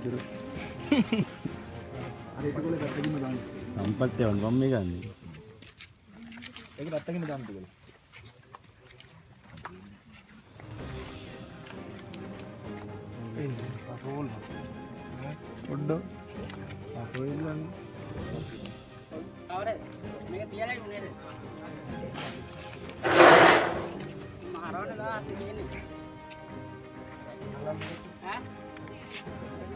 Breaking.lk